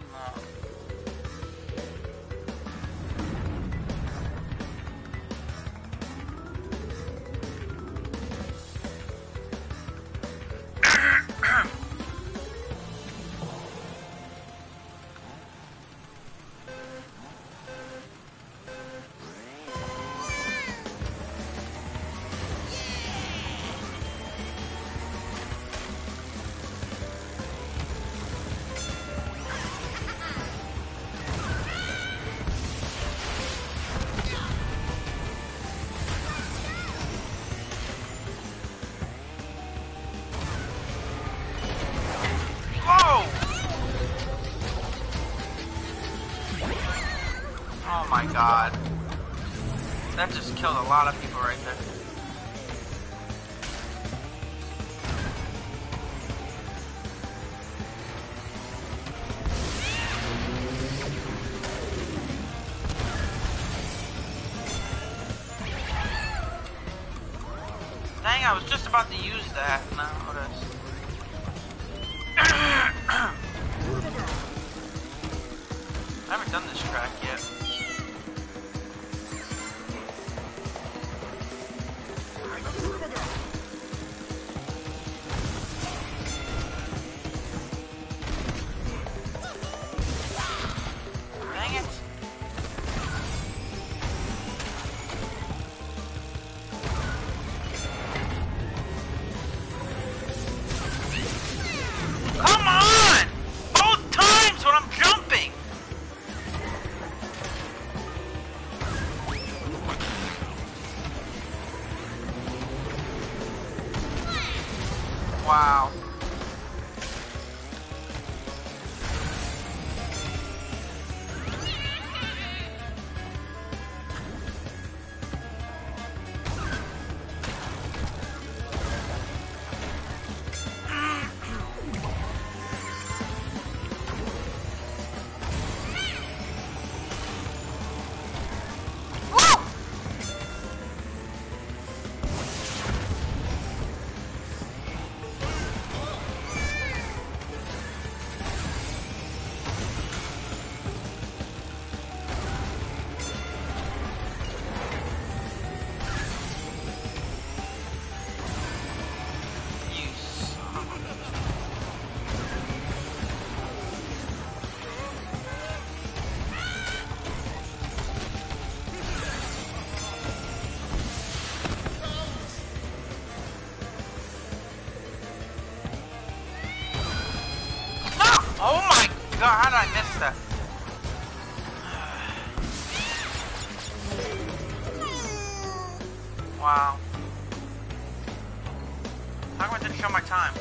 too long. That just killed a lot of people right there. Dang, I was just about to use that. Now that's... I haven't done this track yet. Wow. God, I missed that. Wow. How come I didn't show my time?